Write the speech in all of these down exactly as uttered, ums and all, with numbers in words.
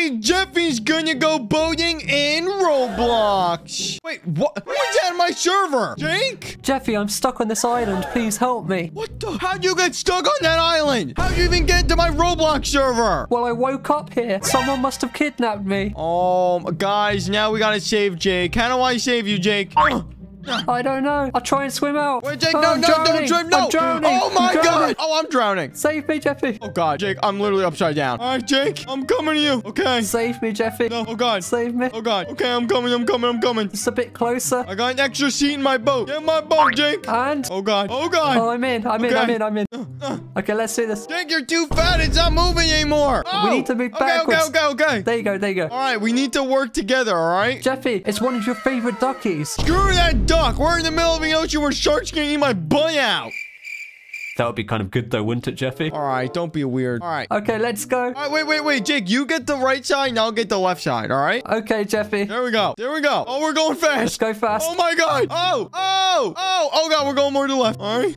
Today, Jeffy's gonna go boating in Roblox. Wait, what? Who's at my server? Jake? Jeffy, I'm stuck on this island. Please help me. What the? How'd you get stuck on that island? How'd you even get to my Roblox server? Well, I woke up here. Someone must have kidnapped me. Oh, guys, now we gotta save Jake. How do I save you, Jake? Oh. I don't know. I'll try and swim out. Wait, Jake, oh, no, I'm no, drowning. don't swim, no. I'm drowning. Oh, my God. Oh, I'm drowning. Save me, Jeffy. Oh, God, Jake, I'm literally upside down. All right, Jake, I'm coming to you. Okay. Save me, Jeffy. No, oh, God. Save me. Oh, God. Okay, I'm coming, I'm coming, I'm coming. Just a bit closer. I got an extra seat in my boat. Get my boat, Jake. And? Oh, God. Oh, God. Oh, I'm in. I'm okay. in. I'm in. I'm in. Uh, uh. Okay, let's do this. Jake, you're too fat. It's not moving anymore. Oh. We need to move backwards. Okay, okay, okay, okay. There you go, there you go. All right, we need to work together, all right? Jeffy, it's one of your favorite duckies. Screw that duck. We're in the middle of the ocean where sharks can eat my butt out. That would be kind of good though, wouldn't it, Jeffy? All right, don't be weird. All right. Okay, let's go. All right, wait, wait, wait. Jake, you get the right side and I'll get the left side, all right? Okay, Jeffy. There we go. There we go. Oh, we're going fast. Let's go fast. Oh, my God. Oh, oh, oh, oh, God, we're going more to the left. All right.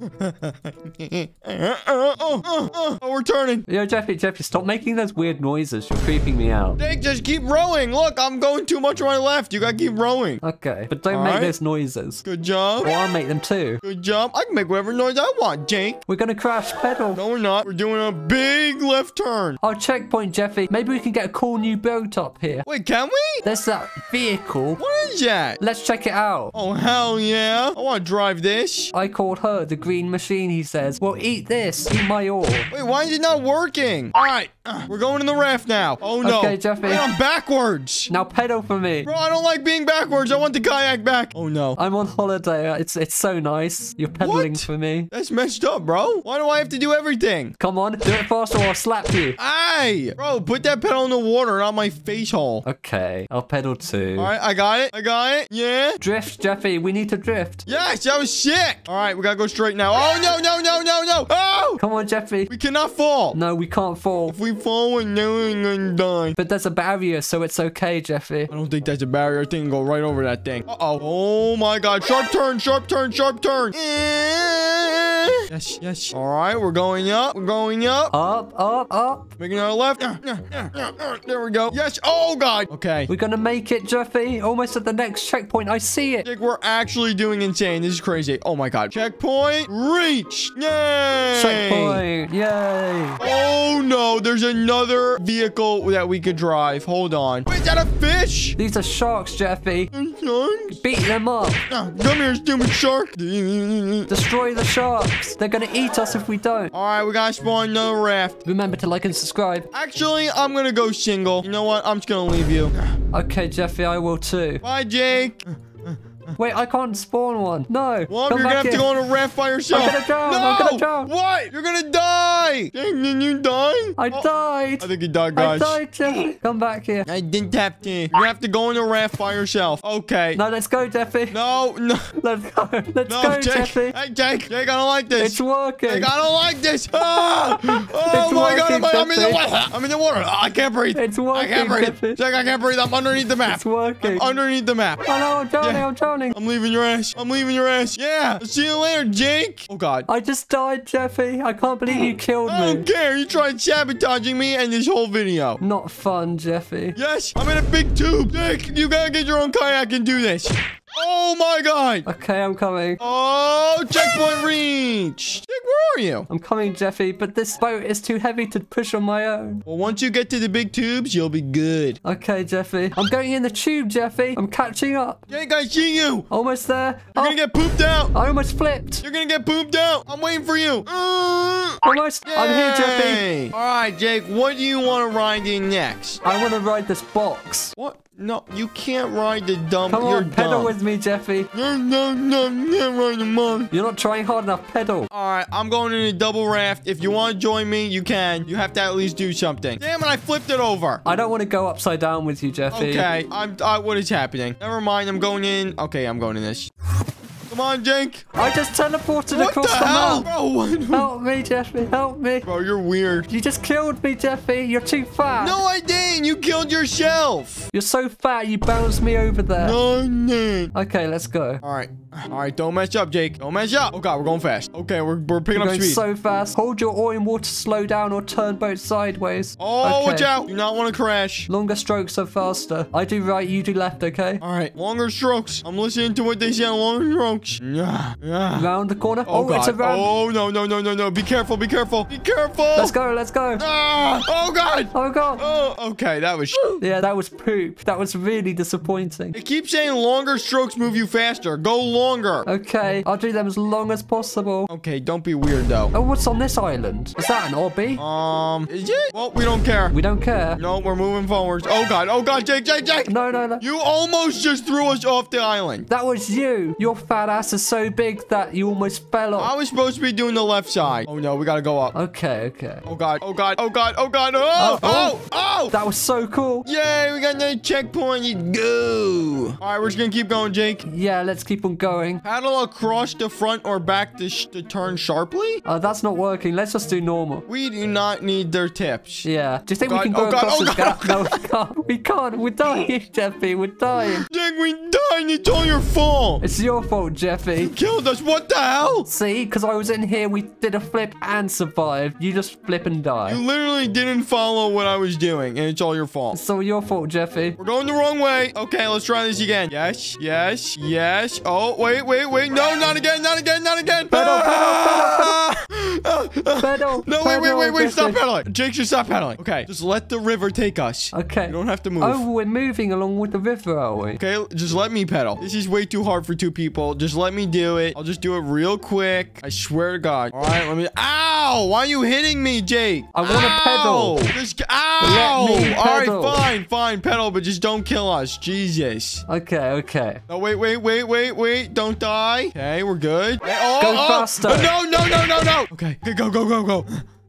oh, oh, oh, oh, we're turning. Yo, Jeffy, Jeffy, stop making those weird noises. You're creeping me out. Jake, just keep rowing. Look, I'm going too much to my left. You got to keep rowing. Okay, but don't all make right? those noises. Good job. Well, I'll make them too. Good job. I can make whatever noise I want, Jake. We're gonna crash. Pedal. No, we're not. We're doing a big left turn. Oh, checkpoint, Jeffy. Maybe we can get a cool new boat up here. Wait, can we? There's that vehicle. What is that? Let's check it out. Oh, hell yeah. I want to drive this. I called her the green machine, he says. Well, eat this. Eat my oil. Wait, why is it not working? All right. Uh, we're going in the raft now. Oh, no. Okay, Jeffy. Wait, I'm backwards. Now pedal for me. Bro, I don't like being backwards. I want the kayak back. Oh, no. I'm on holiday. It's, it's so nice. You're pedaling what? for me. That's messed up, bro. Why do I have to do everything? Come on, do it faster or I'll slap you. Hey, bro, put that pedal in the water, not my face hole. Okay, I'll pedal too. All right, I got it. I got it. Yeah. Drift, Jeffy. We need to drift. Yes, that was sick. All right, we got to go straight now. Oh, no, no, no, no, no. Oh! Come on, Jeffy. We cannot fall. No, we can't fall. If we fall, we're going to die. But there's a barrier, so it's okay, Jeffy. I don't think that's a barrier. I think I can go right over that thing. Uh-oh. Oh, my God. Sharp turn, sharp turn, sharp turn. Yes, yes. All right, we're going up. We're going up. Up, up, up. Making our left. Uh, uh, uh, uh, there we go. Yes. Oh, God. Okay. We're going to make it, Jeffy. Almost at the next checkpoint. I see it. Jake, we're actually doing insane. This is crazy. Oh, my God. Checkpoint reached. Yay. Checkpoint. Yay. Oh, no. There's another vehicle that we could drive. Hold on. Wait, is that a fish? These are sharks, Jeffy. Sharks? Beat them up. Uh, come here, stupid shark. Destroy the sharks. They're going to eat us if we don't. All right, we got to spawn another raft. Remember to like and subscribe. Actually, I'm going to go single. You know what? I'm just going to leave you. Okay, Jeffy, I will too. Bye, Jake. Wait, I can't spawn one. No. Well, you're going to have in. to go on a raft by yourself. I'm going to drown. No! I'm going to drown. What? You're going to die. Dang, did you die? I oh. died. I think you died, guys. I died, Jeffy. Come back here. I didn't have to. You have to go on a raft by yourself. Okay. No, let's go, Jeffy. No, no. Let's go. Let's no, go, Jake. Jeffy. Hey, Jake. Jake, I don't like this. It's working. Jake, I don't like this. Ah! Oh, it's my working, God. I'm, I'm in the water. I'm in the water. Oh, I can't breathe. It's working, I can't breathe. Jeffy. Jake, I can't breathe. I'm underneath the map. It's working. I'm underneath the map. Oh, no, I'm drowning. Yeah. I'm drowning. I'm leaving your ass. I'm leaving your ass. Yeah. See you later, Jake. Oh, God. I just died, Jeffy. I can't believe you killed me. I don't care. You tried sabotaging me and this whole video. Not fun, Jeffy. Yes. I'm in a big tube. Jake, you gotta get your own kayak and do this. Oh, my God. Okay, I'm coming. Oh, checkpoint reached. Jake, where are you? I'm coming, Jeffy, but this boat is too heavy to push on my own. Well, once you get to the big tubes, you'll be good. Okay, Jeffy. I'm going in the tube, Jeffy. I'm catching up. Jake, I see you. Almost there. You're oh. going to get pooped out. I almost flipped. You're going to get pooped out. I'm waiting for you. Uh, almost. Yay. I'm here, Jeffy. All right, Jake, what do you want to ride in next? I want to ride this box. What? No, you can't ride the dump. Come on, You're pedal dumb. with me, Jeffy. No, no, no, no, ride the mug. You're not trying hard enough. Pedal. All right, I'm going in a double raft. If you want to join me, you can. You have to at least do something. Damn it, I flipped it over. I don't want to go upside down with you, Jeffy. Okay, I'm. I, what is happening? Never mind. I'm going in. Okay, I'm going in this. Come on, Jake. I just teleported what across the, the hell? map. Bro, what? Help me, Jeffy. Help me. Bro, you're weird. You just killed me, Jeffy. You're too fat. No, I didn't. You killed yourself. You're so fat. You bounced me over there. No, no. Okay, let's go. All right. All right, don't mess up, Jake. Don't mess up. Oh, God, we're going fast. Okay, we're, we're picking we're up going speed. so fast. Hold your oar in water, slow down, or turn boat sideways. Oh, okay. Watch out. Do not want to crash. Longer strokes are faster. I do right, you do left, okay? All right, longer strokes. I'm listening to what they say on longer strokes. Yeah, yeah. Round the corner. Oh, oh God. It's around. Oh, no, no, no, no, no. Be careful, be careful. Be careful. Let's go, let's go. Ah, oh, God. Oh, God. Oh, okay, that was Yeah, that was poop. That was really disappointing. It keeps saying longer strokes move you faster. Go longer. Okay, I'll do them as long as possible. Okay, don't be weird, though. Oh, what's on this island? Is that an obby? Um, is it? Well, we don't care. We don't care. No, we're moving forward. Oh, God. Oh, God. Jake, Jake, Jake. No, no, no. You almost just threw us off the island. That was you. Your fat ass is so big that you almost fell off. I was supposed to be doing the left side. Oh, no. We got to go up. Okay, okay. Oh, God. Oh, God. Oh, God. Oh, God. Oh, oh, oh. oh. That was so cool. Yay, we got another checkpoint. You go. All right, we're just going to keep going, Jake. Yeah, let's keep on going. Paddle across the front or back to, sh to turn sharply? Uh, that's not working. Let's just do normal. We do not need their tips. Yeah. Do you think oh we can go oh across oh the God. gap? No, we can't. We can't. We're dying, Jeffy. We're dying. Jake, we're dying. It's all your fault. It's your fault, Jeffy. You killed us. What the hell? See? Because I was in here. We did a flip and survived. You just flip and die. You literally didn't follow what I was doing, and it's all your fault. It's all your fault, Jeffy. We're going the wrong way. Okay, let's try this again. Yes, yes, yes. Oh, wait, wait, wait. No, not again, not again, not again. Pedal, ah! pedal, pedal, pedal. pedal. No, wait, wait, wait, wait. Stop pedaling. Jake, just stop pedaling. Okay, just let the river take us. Okay. You don't have to move. Oh, we're moving along with the river, are we? Okay, just let me pedal. This is way too hard for two people. Just let me do it. I'll just do it real quick. I swear to God. All right, let me... Ow! Why are you hitting me, Jake? I want to pedal. Just... Ow! Let me pedal. All right, fine, fine. Pedal, but just don't kill us. Jesus. Okay, okay. Oh, wait, wait, wait, wait, wait. Don't die. Okay, we're good. Oh, go oh. faster. No, no, no, no, no. Okay, go, go, go, go.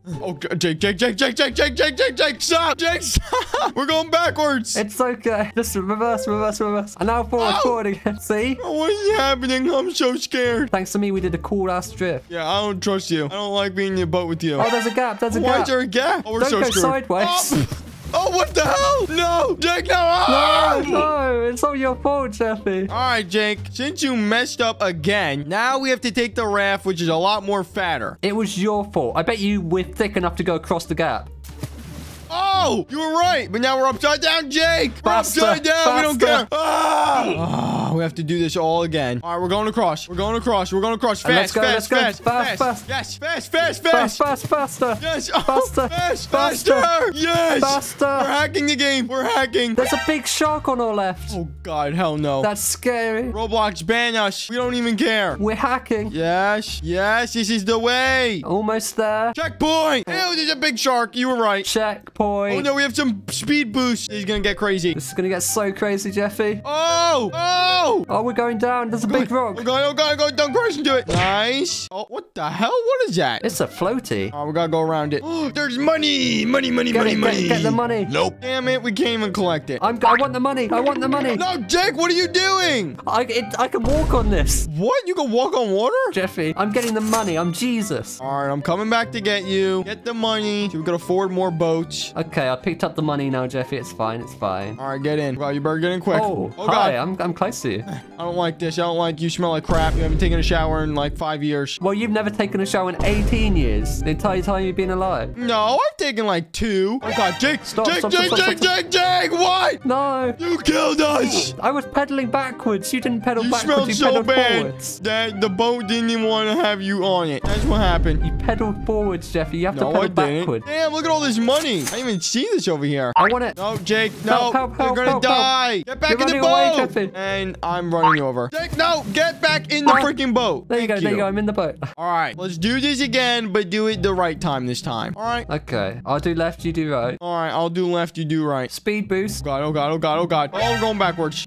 Oh, Jake, Jake, Jake, Jake, Jake, Jake, Jake, Jake, Jake, stop. Jake, stop. We're going backwards. It's okay. Just reverse, reverse, reverse. And now forward, oh. forward again. See? Oh, what is happening? I'm so scared. Thanks to me, we did a cool ass drift. Yeah, I don't trust you. I don't like being in a boat with you. Oh, there's a gap. There's a Why gap. Why is there a gap? Oh, we're don't so go screwed. sideways. Oh. Oh, what the hell? No, Jake, no. Oh! No, no, it's all your fault, Jeffy. All right, Jake, since you messed up again, now we have to take the raft, which is a lot more fatter. It was your fault. I bet you were thick enough to go across the gap. Oh, you were right, but now we're upside down, Jake. We're faster, upside down. Faster. We don't care. Ah! Oh, we have to do this all again. All right, we're going across. We're going across. We're going across. Fast, go, fast, fast, fast, fast, fast, yes, fast, fast, fast, fast, faster, yes, oh, faster, fast, faster, faster, yes, faster. We're hacking the game. We're hacking. There's a big shark on our left. Oh God, hell no. That's scary. Roblox, ban us. We don't even care. We're hacking. Yes, yes, this is the way. Almost there. Checkpoint. Oh, there's a big shark. You were right. Checkpoint. Oh, no, we have some speed boost. He's going to get crazy. This is going to get so crazy, Jeffy. Oh, oh. Oh, we're going down. There's a big rock. We're going, oh, God, go down, crash into it. Nice. Oh, what the hell? What is that? It's a floaty. Oh, we got to go around it. Oh, there's money. Money, money, get money, it, money. Get, get the money. Nope. Damn it. We can't even collect it. I'm, I want the money. I want the money. No, Jake, what are you doing? I, it, I can walk on this. What? You can walk on water? Jeffy, I'm getting the money. I'm Jesus. All right, I'm coming back to get you. Get the money. So we can afford more boats. Okay, I picked up the money now, Jeffy. It's fine. It's fine. All right, get in. Wow, you better get in quick. Oh, oh hi. God. I'm, I'm close to you. I don't like this. I don't like you. You smell like crap. You haven't taken a shower in like five years. Well, you've never taken a shower in eighteen years. The entire time you've been alive. No, I've taken like two. Oh, God. Jake, stop, Jake, stop, Jake, stop, Jake, stop, Jake, stop. Jake, Jake, what? No. You killed us. I was pedaling backwards. You didn't pedal you backwards. You smelled so bad forwards. that the boat didn't even want to have you on it. That's what happened. You pedaled forwards, Jeffy. You have no, to pedal backwards. Damn, look at all this money. I didn't even see this over here. I want it. No, Jake, no. Help, help, help, You're gonna help, die. Help. Get back You're in the boat. Away, and I'm running you over. Jake, no, get back in the freaking boat. There you Thank go, you. there you go. I'm in the boat. All right, let's do this again, but do it the right time this time. All right. Okay, I'll do left, you do right. All right, I'll do left, you do right. Speed boost. Oh God, oh God, oh God, oh God. Oh, we're going backwards.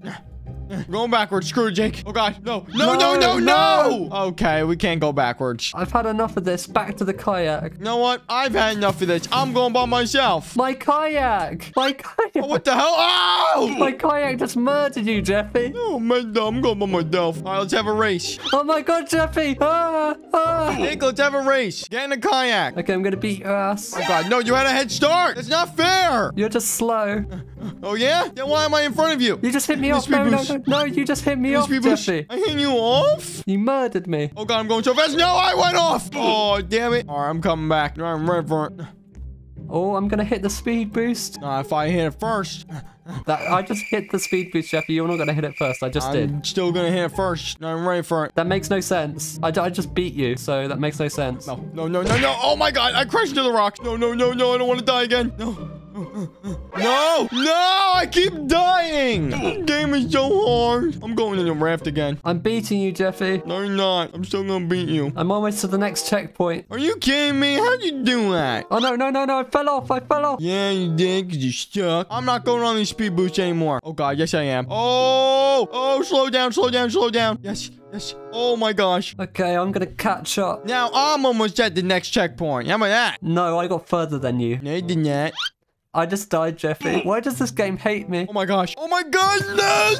We're going backwards. Screw it, Jake. Oh, God. No. No, no, no, no, no. Okay, we can't go backwards. I've had enough of this. Back to the kayak. You know what? I've had enough of this. I'm going by myself. My kayak. My kayak. Oh, what the hell? Oh! My kayak just murdered you, Jeffy. Oh, man. I'm going by myself. All right, let's have a race. Oh, my God, Jeffy. Ah, ah. Jake, let's have a race. Get in a kayak. Okay, I'm going to beat your ass. Oh, God. No, you had a head start. That's not fair. You're just slow. Oh, yeah? Then why am I in front of you? You just hit me off. No, no, no. No, no, you just hit me These off, people Jeffy. I hit you off? You murdered me. Oh, God, I'm going so fast. No, I went off. Oh, damn it. All right, I'm coming back. I'm ready for it. Oh, I'm going to hit the speed boost. Uh, if I hit it first. That I just hit the speed boost, Jeffy. You're not going to hit it first. I just I'm did. I'm still going to hit it first. No, I'm ready for it. That makes no sense. I, I just beat you, so that makes no sense. No, no, no, no, no. Oh, my God. I crashed into the rocks. No, no, no, no. I don't want to die again. No. No! No! I keep dying! This game is so hard. I'm going to the raft again. I'm beating you, Jeffy. No, you're not. I'm still going to beat you. I'm almost to the next checkpoint. Are you kidding me? How'd you do that? Oh, no, no, no, no. I fell off. I fell off. Yeah, you did because you stuck. I'm not going on these speed boosts anymore. Oh, God. Yes, I am. Oh! Oh, slow down, slow down, slow down. Yes, yes. Oh, my gosh. Okay, I'm going to catch up. Now, I'm almost at the next checkpoint. How about that? No, I got further than you. No, you did not. I just died, Jeffy. Why does this game hate me? Oh my gosh. Oh my gosh. No.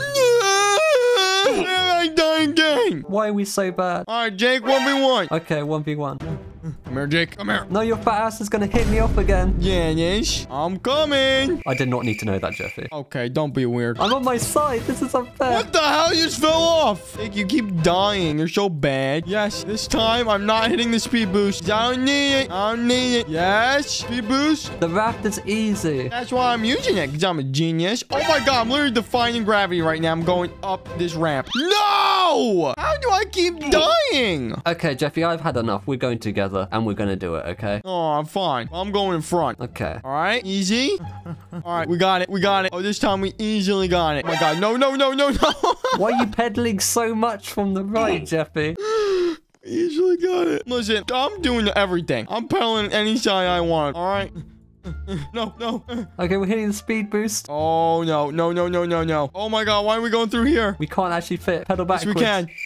I died again. Why are we so bad? All right, Jake, one v one. Okay, one v one. Come here, Jake. Come here. No, your fat ass is going to hit me off again. Yeah, yes. I'm coming. I did not need to know that, Jeffy. Okay, don't be weird. I'm on my side. This is unfair. What the hell? You just fell off. Jake, you keep dying. You're so bad. Yes, this time I'm not hitting the speed boost. I don't need it. I don't need it. Yes. Speed boost. The raft is easy. That's why I'm using it, because I'm a genius. Oh, my God. I'm literally defying gravity right now. I'm going up this ramp. No! How do I keep dying? Okay, Jeffy, I've had enough. We're going together. And we're going to do it, okay? Oh, I'm fine. I'm going in front. Okay. All right. Easy. All right. We got it. We got it. Oh, this time we easily got it. Oh, my God. No, no, no, no, no. Why are you pedaling so much from the right, Jeffy? Easily got it. Listen, I'm doing everything. I'm pedaling any side I want. All right. No, no. Okay, we're hitting the speed boost. Oh, no, no, no, no, no, no. Oh, my God. Why are we going through here? We can't actually fit. Pedal backwards. Yes, we can.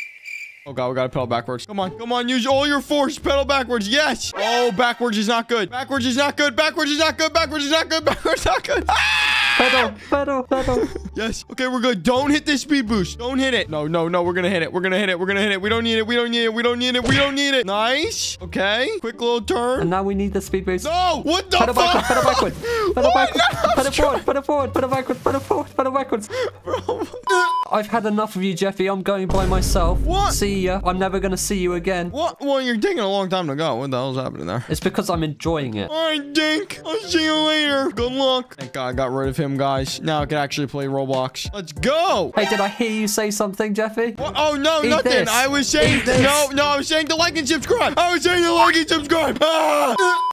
Oh, God, we got to pedal backwards. Come on. Come on. Use all your force. Pedal backwards. Yes. Oh, backwards is not good. Backwards is not good. Backwards is not good. Backwards is not good. Backwards is not good. Ah! Pedal, pedal, pedal. Yes. Okay, we're good. Don't hit this speed boost. Don't hit it. No, no, no. We're going to hit it. We're going to hit it. We're going to hit it. We don't need it. We don't need it. We don't need it. We don't need it. Nice. Okay. Quick little turn. And now we need the speed boost. No. What the pedal fuck? Pedal backwards. Pedal backwards. Pedal forward. Pedal forward. Pedal backwards. Pedal forward. Pedal backwards. Bro. I've had enough of you, Jeffy. I'm going by myself. What? See ya. I'm never going to see you again. What? Well, you're taking a long time to go. What the hell's happening there? It's because I'm enjoying it. All right, Dink. I'll see you later. Good luck. Thank God I got rid of him, guys. Now I can actually play Roblox. Let's go. Hey, did I hear you say something, Jeffy? What? Oh, no, Eat nothing. This. I was saying... No, no, I was saying to like and subscribe. I was saying to like and subscribe. Ah!